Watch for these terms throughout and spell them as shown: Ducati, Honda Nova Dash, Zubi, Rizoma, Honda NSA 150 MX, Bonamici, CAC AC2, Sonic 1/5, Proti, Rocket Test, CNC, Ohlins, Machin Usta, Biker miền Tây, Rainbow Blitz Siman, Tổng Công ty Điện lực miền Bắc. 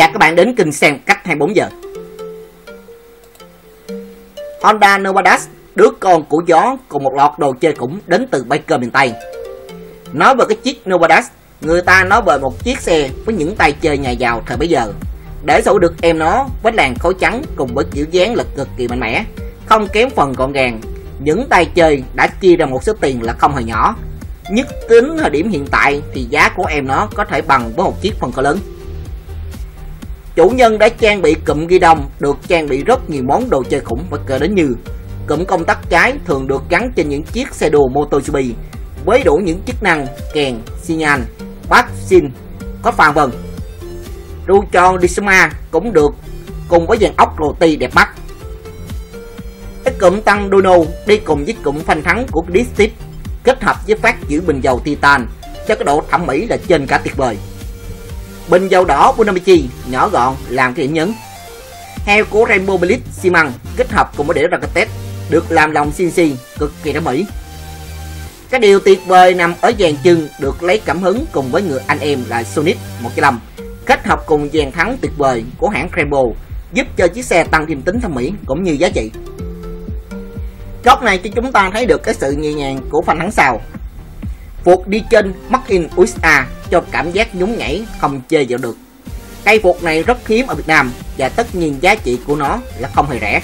Và các bạn đến kênh xem cách 24 giờ. Honda Nova Dash, đứa con của gió, cùng một loạt đồ chơi cũng đến từ Biker miền Tây. Nói về cái chiếc Nova Dash, người ta nói về một chiếc xe với những tay chơi nhà giàu thời bấy giờ. Để sở hữu được em nó với làn khói trắng cùng với kiểu dáng là cực kỳ mạnh mẽ, không kém phần gọn gàng, những tay chơi đã chia ra một số tiền là không hề nhỏ. Nhất tính thời điểm hiện tại thì giá của em nó có thể bằng với một chiếc phần cỡ lớn. Chủ nhân đã trang bị cụm ghi đông, được trang bị rất nhiều món đồ chơi khủng và cỡ đến như cụm công tắc trái thường được gắn trên những chiếc xe đua mô tô Zubi với đủ những chức năng kèn, xi nhan, bát, xin, có phàn vân. Ru tròn Rizoma cũng được cùng với dàn ốc Proti đẹp mắt. Cái cụm tăng Duno đi cùng với cụm phanh thắng của Disc kết hợp với phát giữ bình dầu Titan cho cái độ thẩm mỹ là trên cả tuyệt vời. Bình dầu đỏ Bonamici nhỏ gọn làm cái điểm nhấn. Heo của Rainbow Blitz Siman kết hợp cùng với đĩa Rocket Test được làm lòng CNC cực kỳ thẩm mỹ. Cái điều tuyệt vời nằm ở dàn chân được lấy cảm hứng cùng với người anh em là Sonic 1/5 kết hợp cùng dàn thắng tuyệt vời của hãng Rainbow giúp cho chiếc xe tăng thêm tính thẩm mỹ cũng như giá trị. Góc này cho chúng ta thấy được cái sự nhẹ nhàng của phanh thắng sau. Phục đi trên Machin Usta cho cảm giác nhún nhảy không chê vào được. Cây phục này rất hiếm ở Việt Nam và tất nhiên giá trị của nó là không hề rẻ.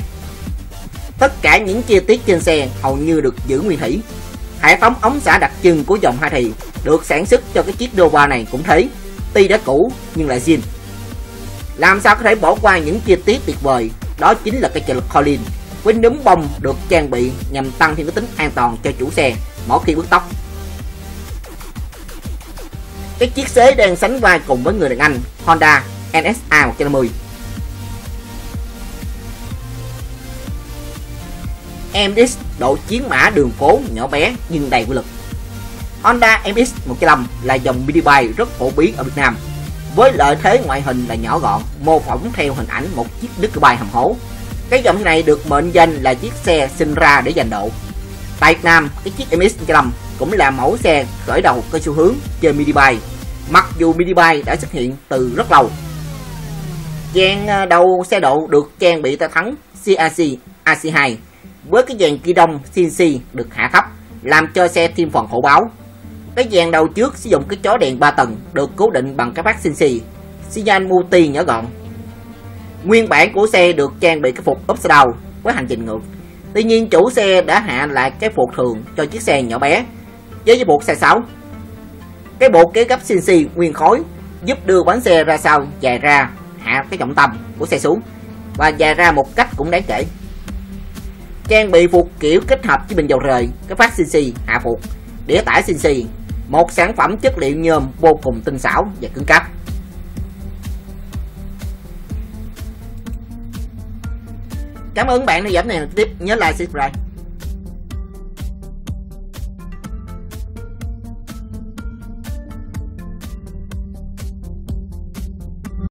Tất cả những chi tiết trên xe hầu như được giữ nguyên thủy. Hệ thống ống xả đặc trưng của dòng hai thì được sản xuất cho cái chiếc Nova này cũng thế, tuy đã cũ nhưng lại zin. Làm sao có thể bỏ qua những chi tiết tuyệt vời, đó chính là cái trợ lực Ohlins với núm bông được trang bị nhằm tăng thêm cái tính an toàn cho chủ xe mỗi khi bước tốc. Cái chiếc xế đang sánh vai cùng với người đàn anh Honda NSA 150. MX độ chiến mã đường phố nhỏ bé nhưng đầy quy lực. Honda MX 150 là dòng mini bike rất phổ biến ở Việt Nam với lợi thế ngoại hình là nhỏ gọn, mô phỏng theo hình ảnh một chiếc Ducati bike hầm hố. Cái dòng này được mệnh danh là chiếc xe sinh ra để giành độ. Tại Việt Nam, cái chiếc MX 150 cũng là mẫu xe khởi đầu có xu hướng chơi mini bike, mặc dù mini bike đã xuất hiện từ rất lâu. Dàn đầu xe độ được trang bị tay thắng CAC AC2 với cái dàn kỳ đông CNC được hạ thấp làm cho xe thêm phần hổ báo. Cái dàn đầu trước sử dụng cái chó đèn 3 tầng được cố định bằng cái phát CNC, xi nhan multi nhỏ gọn. Nguyên bản của xe được trang bị cái phục upside down với hành trình ngược. Tuy nhiên chủ xe đã hạ lại cái phục thường cho chiếc xe nhỏ bé với bộ xe 6. Cái bộ kế gấp CNC nguyên khối giúp đưa bánh xe ra sau, dài ra, hạ cái trọng tâm của xe xuống và dài ra một cách cũng đáng kể. Trang bị phục kiểu kết hợp với bình dầu rời, cái phát CNC hạ phục, đĩa tải CNC, một sản phẩm chất liệu nhôm vô cùng tinh xảo và cứng cáp. Cảm ơn bạn đã giảm này tiếp, nhớ like subscribe.